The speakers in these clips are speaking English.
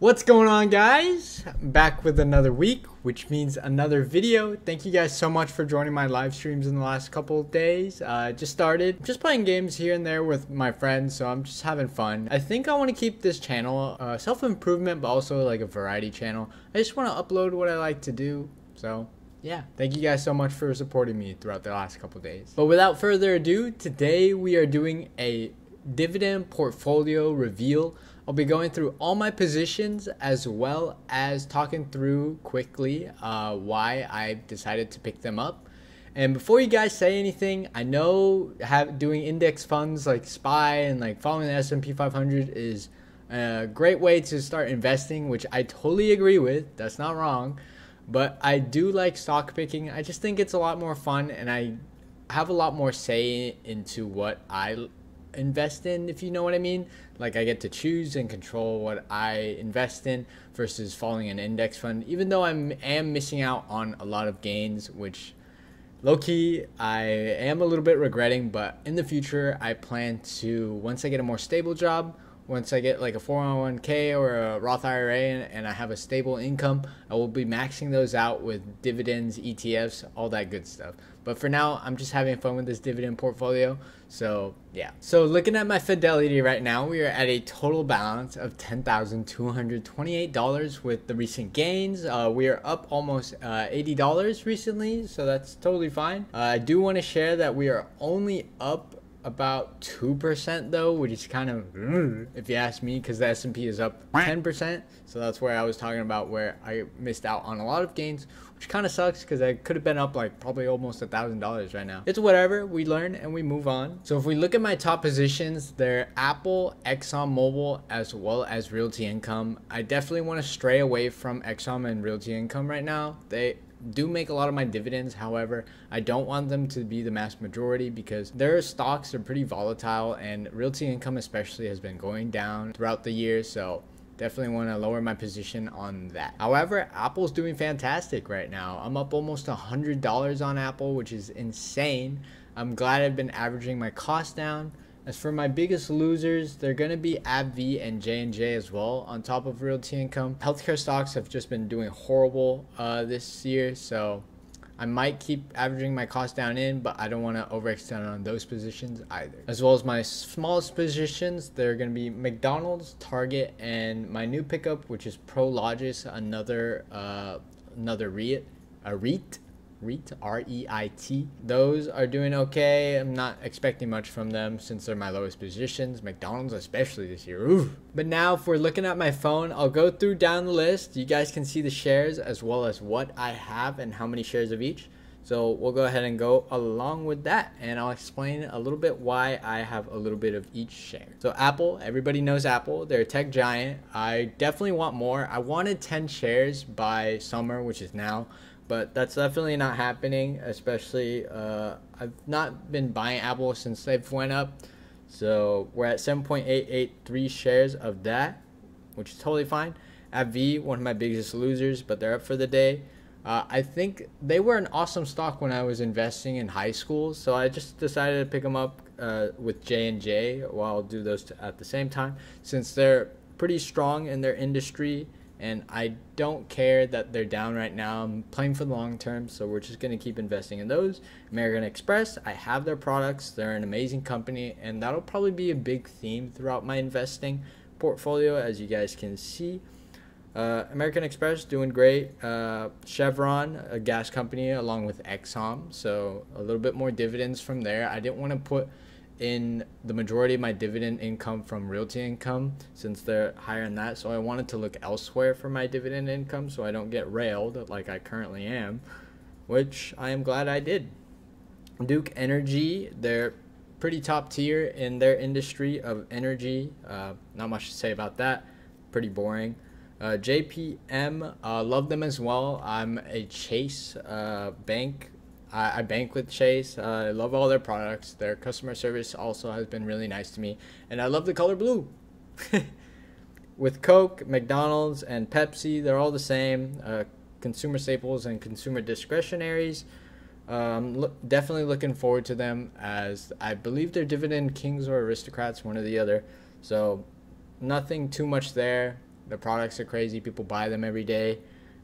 What's going on, guys? I'm back with another week, which means another video. Thank you guys so much for joining my live streams in the last couple of days. Just started just playing games here and there with my friends, so I'm just having fun. I think I want to keep this channel self-improvement, but also like a variety channel. I just want to upload what I like to do, so yeah. Thank you guys so much for supporting me throughout the last couple of days. But without further ado, today we are doing a dividend portfolio reveal. I'll be going through all my positions as well as talking through quickly why I've decided to pick them up. And before you guys say anything, I know doing index funds like SPY and like following the S&P 500 is a great way to start investing, which I totally agree with. That's not wrong. But I do like stock picking. I just think it's a lot more fun and I have a lot more say into what I invest in, if you know what I mean. Like, I get to choose and control what I invest in versus following an index fund, even though I am missing out on a lot of gains, which low-key I am a little bit regretting. But in the future, I plan to, once I get a more stable job, once I get like a 401k or a Roth IRA and I have a stable income, I will be maxing those out with dividends, ETFs, all that good stuff. But for now, I'm just having fun with this dividend portfolio. So yeah. So looking at my Fidelity right now, we are at a total balance of $10,228 with the recent gains. We are up almost $80 recently, so that's totally fine. I do want to share that we are only up about 2% though, which is kind of, if you ask me, because the S&P is up 10%. So that's where I was talking about where I missed out on a lot of gains, which kind of sucks because I could have been up like probably almost $1,000 right now. It's whatever, we learn and we move on. So if we look at my top positions, they're Apple, Exxon Mobil, as well as Realty Income. I definitely want to stray away from Exxon and Realty Income right now. They do make a lot of my dividends. However, I don't want them to be the mass majority because their stocks are pretty volatile, and Realty Income especially has been going down throughout the year, so definitely want to lower my position on that. However, Apple's doing fantastic right now. I'm up almost $100 on Apple, which is insane. I'm glad I've been averaging my cost down. As for my biggest losers, they're going to be AbbVie and J&J as well, on top of Realty Income. Healthcare stocks have just been doing horrible this year, so I might keep averaging my cost down in, but I don't want to overextend on those positions either. As well as my smallest positions, they're going to be McDonald's, Target, and my new pickup, which is Prologis, another REIT. A REIT? REIT, R-E-I-T. Those are doing okay. I'm not expecting much from them since they're my lowest positions, McDonald's especially this year. Oof. But now if we're looking at my phone, I'll go through down the list. You guys can see the shares as well as what I have and how many shares of each. So we'll go ahead and go along with that, and I'll explain a little bit why I have a little bit of each share. So Apple, everybody knows Apple. They're a tech giant. I definitely want more. I wanted 10 shares by summer, which is now. But that's definitely not happening, especially I've not been buying Apple since they've went up. So we're at 7.883 shares of that, which is totally fine. AbbVie, one of my biggest losers, but they're up for the day. I think they were an awesome stock when I was investing in high school, so I just decided to pick them up with J&J while I'll do those at the same time, since they're pretty strong in their industry. And I don't care that they're down right now. I'm playing for the long term, so we're just going to keep investing in those. American Express, I have their products. They're an amazing company, and that'll probably be a big theme throughout my investing portfolio, as you guys can see. American Express, doing great. Chevron, a gas company, along with Exxon, so a little bit more dividends from there. I didn't want to put in the majority of my dividend income from Realty Income since they're higher than that, so I wanted to look elsewhere for my dividend income so I don't get railed like I currently am, which I am glad I did. Duke Energy, they're pretty top tier in their industry of energy. Not much to say about that, pretty boring. JPM, love them as well. I'm a Chase bank. I bank with Chase. I love all their products. Their customer service also has been really nice to me. And I love the color blue. With Coke, McDonald's, and Pepsi, they're all the same. Consumer staples and consumer discretionaries. Definitely looking forward to them, as I believe they're dividend kings or aristocrats, one or the other. So nothing too much there. The products are crazy. People buy them every day.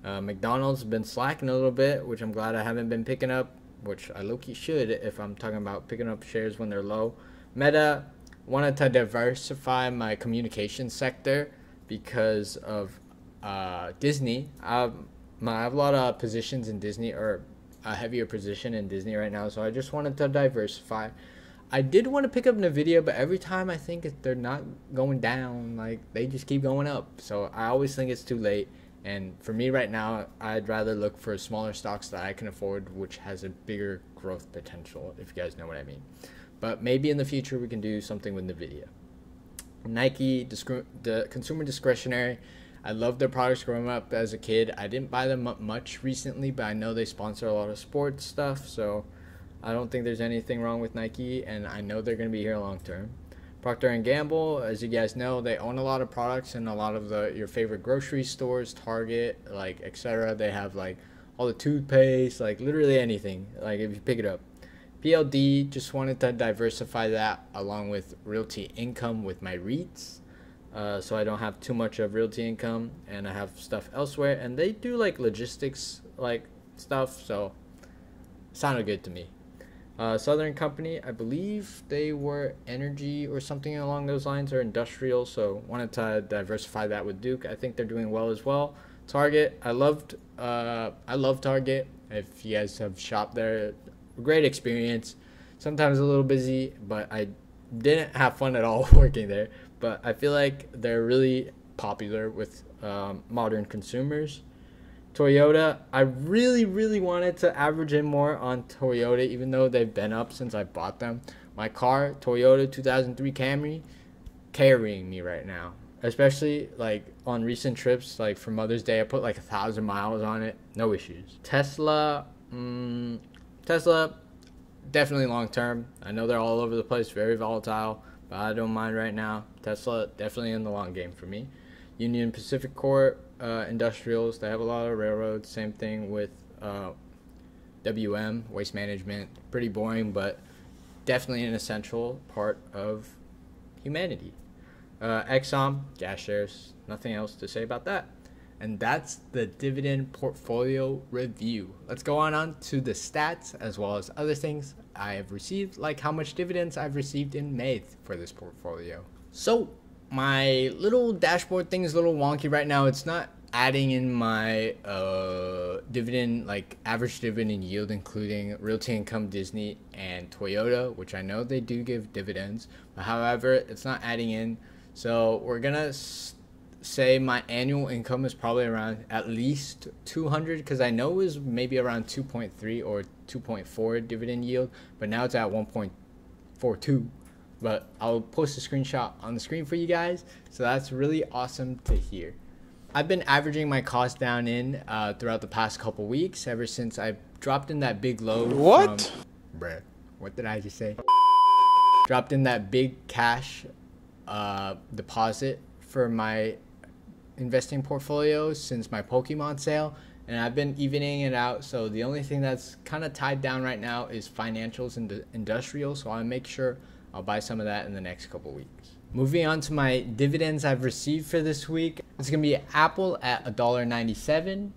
McDonald's been slacking a little bit, which I'm glad I haven't been picking up, which I low-key should if I'm talking about picking up shares when they're low. Meta, wanted to diversify my communication sector because of Disney. I have a lot of positions in Disney, or a heavier position in Disney right now, so I just wanted to diversify. I did want to pick up Nvidia, but every time I think they're not going down, like they just keep going up. So I always think it's too late. And for me right now, I'd rather look for smaller stocks that I can afford, which has a bigger growth potential, if you guys know what I mean. But maybe in the future, we can do something with Nvidia. Nike, the consumer discretionary. I loved their products growing up as a kid. I didn't buy them up much recently, but I know they sponsor a lot of sports stuff. So I don't think there's anything wrong with Nike, and I know they're going to be here long term. Procter & Gamble, as you guys know, they own a lot of products in a lot of your favorite grocery stores, Target, like, etc. They have, like, all the toothpaste, like, literally anything, like, if you pick it up. PLD, just wanted to diversify that along with Realty Income with my REITs, so I don't have too much of Realty Income, and I have stuff elsewhere, and they do, like, logistics, like, stuff, so sounded good to me. Southern Company, I believe they were energy or something along those lines, or industrial, so wanted to diversify that with Duke. I think they're doing well as well. Target, I love Target. If you guys have shopped there, great experience. Sometimes a little busy, but I didn't have fun at all working there, but I feel like they're really popular with modern consumers. Toyota, I really wanted to average in more on Toyota, even though they've been up since I bought them. My car, Toyota 2003 Camry, carrying me right now, especially like on recent trips, like for Mother's Day. I put like 1,000 miles on it, no issues. Tesla, Tesla, definitely long term. I know they're all over the place, very volatile, but I don't mind right now. Tesla, definitely in the long game for me. Union Pacific Corp, industrials, they have a lot of railroads. Same thing with WM, Waste Management. Pretty boring, but definitely an essential part of humanity. Exxon, gas shares, nothing else to say about that. And that's the dividend portfolio review. Let's go on to the stats as well as other things I have received, like how much dividends I've received in May for this portfolio. So my little dashboard thing is a little wonky right now. It's not adding in my dividend, like average dividend yield, including Realty Income, Disney, and Toyota, which I know they do give dividends. But however, it's not adding in. So we're gonna say my annual income is probably around at least 200, because I know it was maybe around 2.3 or 2.4 dividend yield, but now it's at 1.42. But I'll post a screenshot on the screen for you guys, so that's really awesome to hear. I've been averaging my cost down in throughout the past couple weeks, ever since I dropped in that big load. What? Bruh, what did I just say? Dropped in that big cash deposit for my investing portfolio since my Pokemon sale, and I've been evening it out. So the only thing that's kind of tied down right now is financials and industrial, so I'll make sure I'll buy some of that in the next couple weeks. Moving on to my dividends I've received for this week. It's gonna be Apple at $1.97,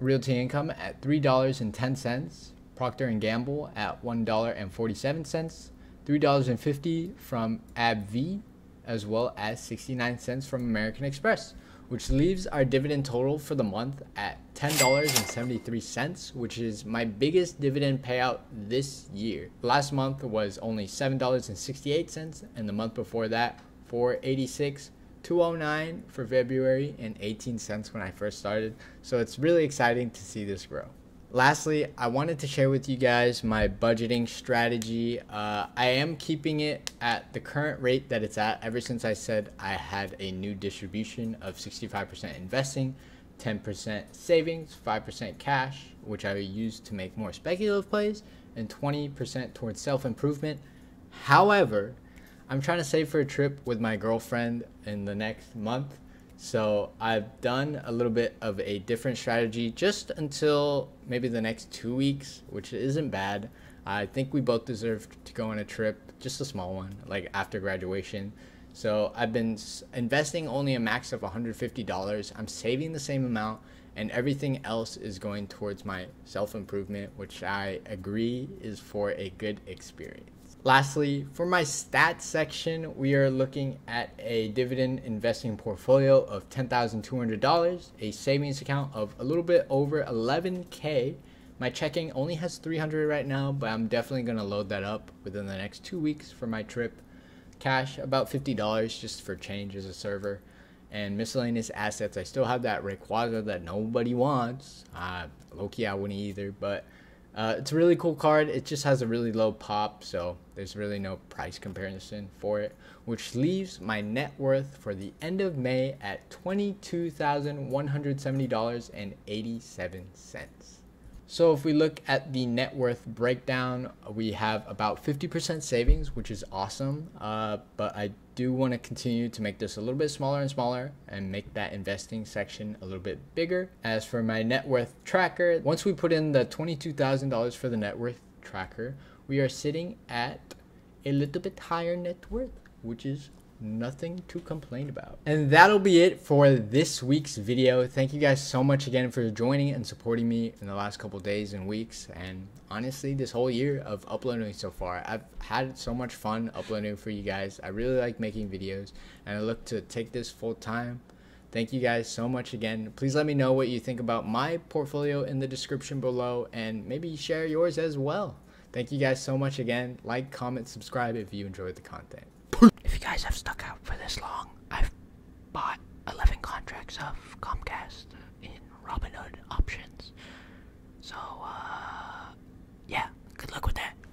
Realty Income at $3.10, Procter & Gamble at $1.47, $3.50 from AbbVie, as well as 69 cents from American Express, which leaves our dividend total for the month at $10.73, which is my biggest dividend payout this year. Last month was only $7.68, and the month before that, $4.86, $2.09 for February, and 18 cents when I first started. So it's really exciting to see this grow. Lastly, I wanted to share with you guys my budgeting strategy. I am keeping it at the current rate that it's at ever since I said I had a new distribution of 65% investing, 10% savings, 5% cash, which I use to make more speculative plays, and 20% towards self-improvement. However, I'm trying to save for a trip with my girlfriend in the next month. So I've done a little bit of a different strategy just until maybe the next 2 weeks, which isn't bad. I think we both deserve to go on a trip, just a small one, like after graduation. So I've been investing only a max of $150. I'm saving the same amount, and everything else is going towards my self-improvement, which I agree is for a good experience. Lastly, for my stats section, we are looking at a dividend investing portfolio of $10,200, a savings account of a little bit over 11K. My checking only has 300 right now, but I'm definitely going to load that up within the next 2 weeks for my trip. Cash, about $50 just for change as a server. And miscellaneous assets, I still have that Rayquaza that nobody wants. Low-key, I wouldn't either, but it's a really cool card. It just has a really low pop, so there's really no price comparison for it, which leaves my net worth for the end of May at $22,170.87. So if we look at the net worth breakdown, we have about 50% savings, which is awesome, but I do want to continue to make this a little bit smaller and smaller and make that investing section a little bit bigger. As for my net worth tracker, once we put in the $22,000 for the net worth tracker, we are sitting at a little bit higher net worth, which is nothing to complain about. And that'll be it for this week's video. Thank you guys so much again for joining and supporting me in the last couple days and weeks, and honestly this whole year of uploading so far. I've had so much fun uploading for you guys. I really like making videos, and I look to take this full time. Thank you guys so much again. Please let me know what you think about my portfolio in the description below, and maybe share yours as well. Thank you guys so much again. Like, comment, subscribe if you enjoyed the content. If you guys have stuck out for this long, I've bought 11 contracts of Comcast in Robinhood options. So, yeah, good luck with that.